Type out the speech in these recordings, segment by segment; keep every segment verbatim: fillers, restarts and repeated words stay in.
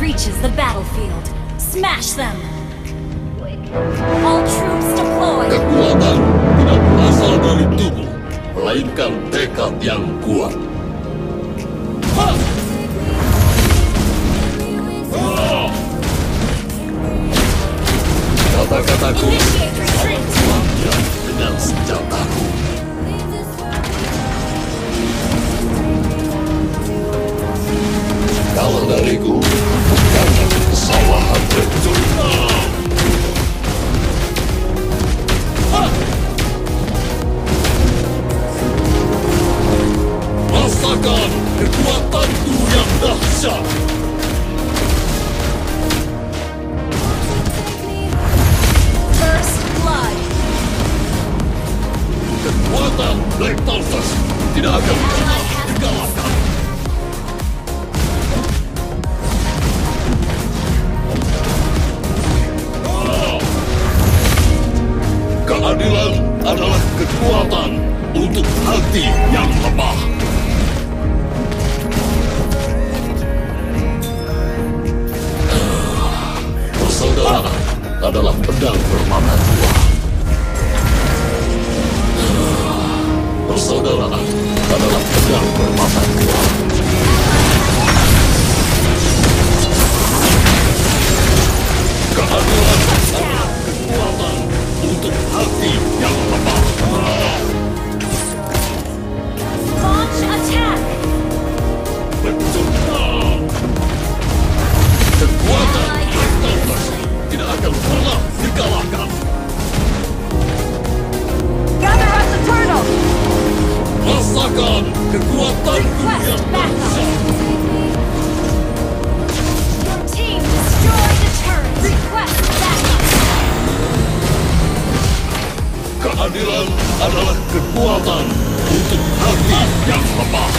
reaches the battlefield. Smash them! All troops deployed! Kekuatan tidak berasal dari tubuh, melainkan tekad yang kuat. Kata-kataku sangat kuatnya dengan senjataku. Kalau dariku, karena kesalahan terjun. Rasakan kekuatanku yang dahsyat. First blood. Kekuatan Black Taltus tidak akan pernah dikalahkan. Keadilan adalah kekuatan untuk hati yang lemah. Saudara adalah pedang bermata dua. Persaudaraan adalah pedang bermata dua. Keadilan adalah kekuatan untuk hati yang lemah. Launch attack. Kekuatan tidak akan pernah dikalahkan. Gather up the turtle. Rasakan kekuatan yang dahsyat. Your team destroy the turret. Request backup. Keadilan adalah kekuatan untuk hati yang lemah.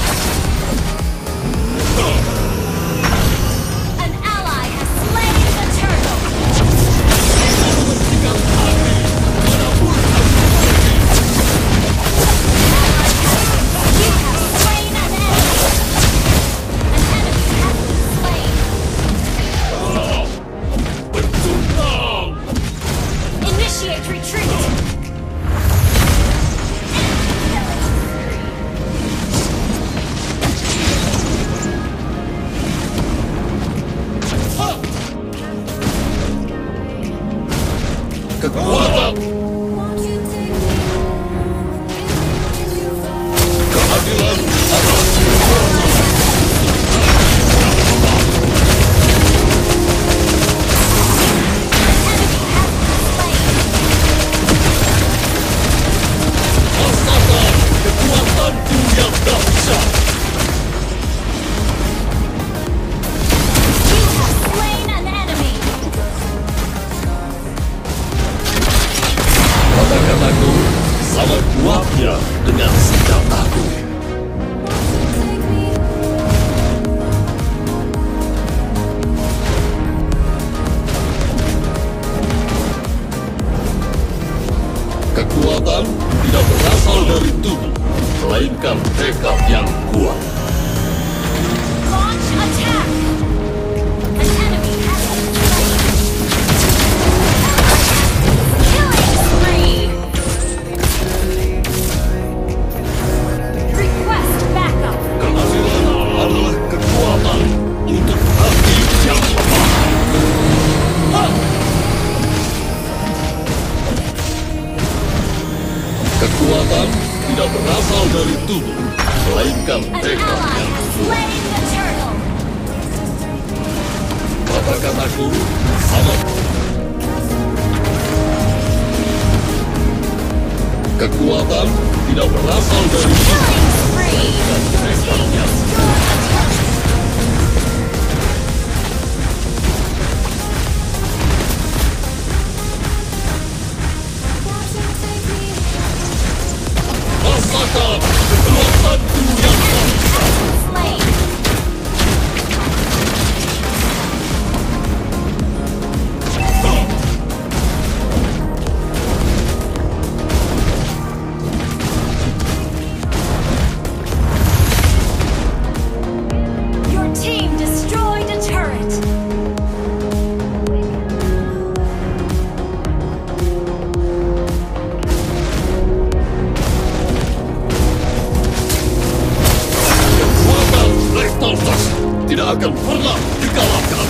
tidak akan pernah dikalahkan.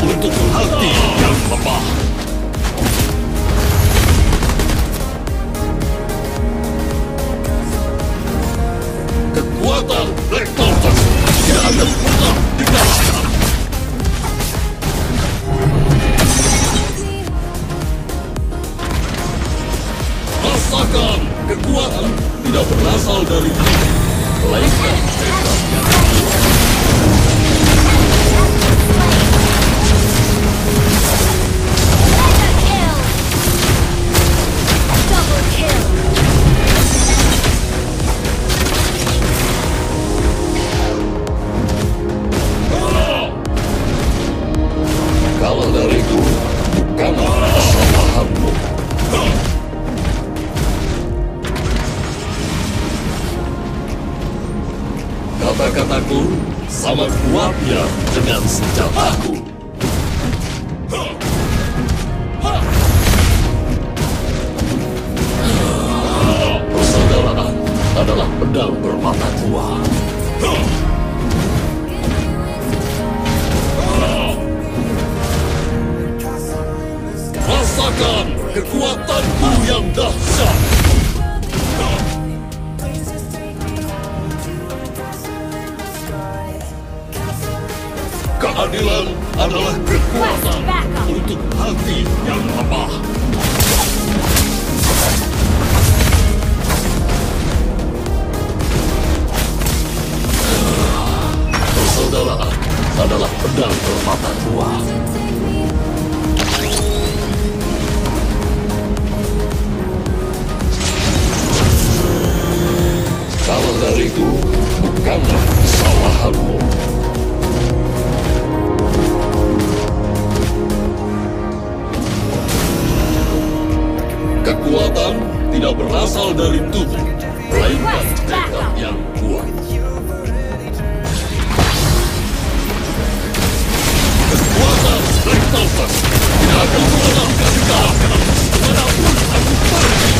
Untuk hati yang lemah. Keadilan adalah kekuatan untuk hati yang lemah. Kekuatan Black Tortoise tidak akan pernah dikalahkan. Rasakan kekuatan tidak berasal dari diri, melainkan kata-kataku sama kuatnya dengan senjataku. Persaudaraan adalah pedang bermata dua. Rasakan kekuatanku yang dahsyat. Keadilan adalah kekuatan untuk hati yang lemah. Persaudaraan adalah pedang bermata dua. Kalau dariku bukanlah kesalahanmu. Kekuatan tidak berasal dari tubuh, melainkan tekad yang kuat. Kekuatan Black Tortoise tidak akan pernah dikalahkan manapun aku pergi.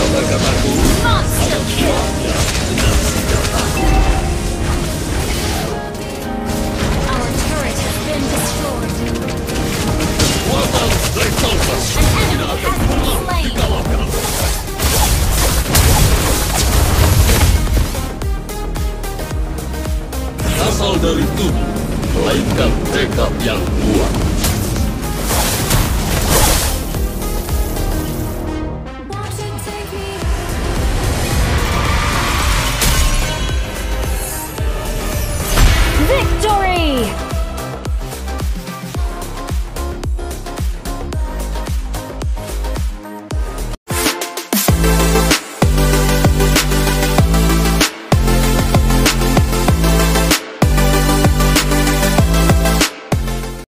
Kata-kataku sangat kuatnya dengan senjataku. Kekuatan Black Tortoise tidak akan pernah dikalahkan. Asal dari tubuh, melainkan tekad yang kuat.